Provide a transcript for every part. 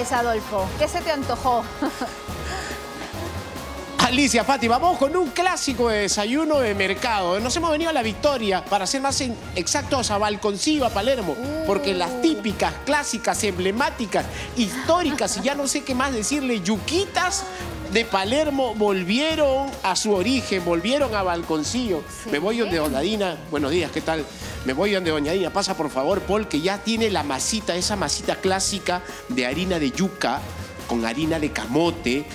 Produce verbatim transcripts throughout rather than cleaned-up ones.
es, Adolfo? ¿Qué se te antojó? Alicia, Fati, vamos con un clásico de desayuno de mercado. Nos hemos venido a La Victoria, para ser más exactos, a Balconcillo, a Palermo, uh. porque las típicas, clásicas, emblemáticas, históricas, y ya no sé qué más decirle, yuquitas de Palermo volvieron a su origen, volvieron a Balconcillo. Sí. Me voy donde Doña Dina. Buenos días, ¿qué tal? Me voy donde Doña Dina. Pasa, por favor, Paul, que ya tiene la masita, esa masita clásica de harina de yuca con harina de camote,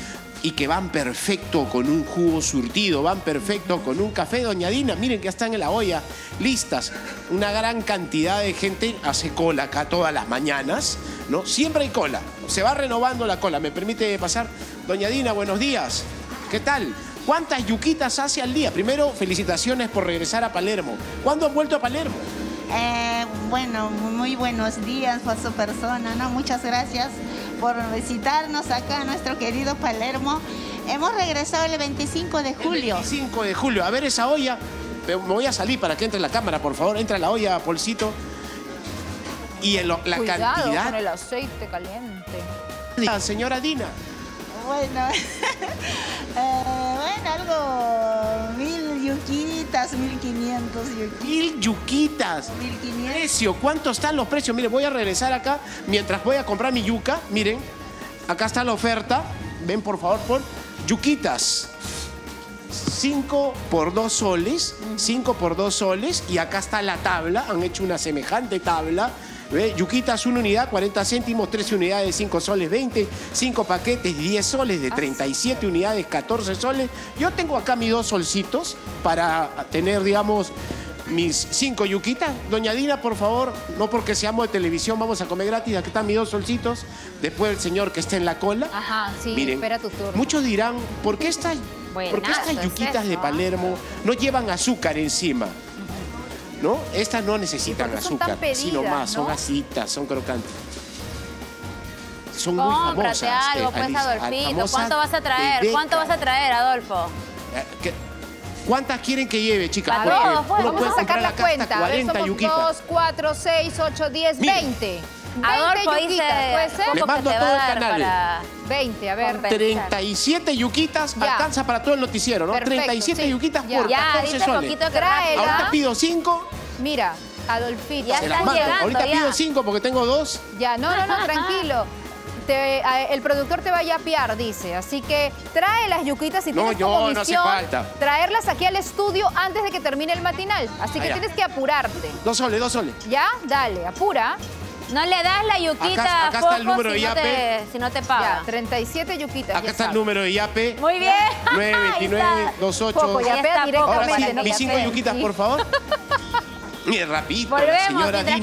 y que van perfecto con un jugo surtido, van perfecto con un café. Doña Dina, miren que ya están en la olla, listas. Una gran cantidad de gente hace cola acá todas las mañanas, ¿no? Siempre hay cola, se va renovando la cola. ¿Me permite pasar? Doña Dina, buenos días. ¿Qué tal? ¿Cuántas yuquitas hace al día? Primero, felicitaciones por regresar a Palermo. ¿Cuándo han vuelto a Palermo? Eh, bueno, muy buenos días a su persona, ¿no? Muchas gracias por visitarnos acá a nuestro querido Palermo. Hemos regresado el veinticinco de julio. El veinticinco de julio. A ver esa olla. Me voy a salir para que entre la cámara, por favor. Entra la olla, Polcito. Y el, la Cuidado cantidad... con el aceite caliente. La señora Dina. Bueno, eh, bueno, algo... mil yuquitas, mil quinientos yuquitas. Mil yuquitas. Mil quinientos. Precio, ¿cuánto están los precios? Miren, voy a regresar acá mientras voy a comprar mi yuca. Miren, acá está la oferta. Ven, por favor, por yuquitas. cinco por dos soles, cinco por dos soles. Y acá está la tabla, han hecho una semejante tabla. ¿Ve? Yuquitas, una unidad, cuarenta céntimos, tres unidades, cinco soles, veinte, cinco paquetes, diez soles, de treinta y siete unidades, catorce soles. Yo tengo acá mis dos solcitos para tener, digamos, mis cinco yuquitas. Doña Dina, por favor, no porque seamos de televisión vamos a comer gratis. Aquí están mis dos solcitos. Después el señor que esté en la cola. Ajá, sí, miren, espera tu turno. Muchos dirán, ¿por qué estas, ¿por qué estas yuquitas es de Palermo no llevan azúcar encima? ¿No? Estas no necesitan azúcar, pedidas, sino más, ¿no? Son asitas, son crocantes. Son Cómprate muy famosas. Algo, eh, pues, Adolfito. Famosas. ¿Cuánto vas a traer? ¿Cuánto vas a traer, Adolfo? ¿Qué? ¿Cuántas quieren que lleve, chicas? Todos, pues, vamos a sacar la cuenta. dos, cuatro, seis, ocho, diez, veinte. Adolfo dice, puede ser. Le mando a todo el canal. Para... veinte, a ver. treinta y siete yuquitas, ya. Alcanza para todo el noticiero, ¿no? Perfecto, treinta y siete yuquitas ya. Por catorce soles. Ahorita pido cinco. Mira, Adolfito. Ya están llegando. Ahorita ya. pido cinco porque tengo dos. Ya, no, no, no, tranquilo. Te, el productor te va a yapear, dice. Así que trae las yuquitas si tienes no, como yo, misión, no hace falta. Traerlas aquí al estudio antes de que termine el matinal. Así que Allá. tienes que apurarte. Dos soles, dos soles. ¿Ya? Dale, apura. No le das la yuquita acá, acá a Foco, está el número si de Yape. No te, si no te paga. Ya, treinta y siete yuquitas. Acá está sabes. el núero de Yape. Muy bien. nueve, veintinueve, veintiocho. Ahora sí, mis cinco yuquitas, por favor. Mire, rapidito, la señora Dina.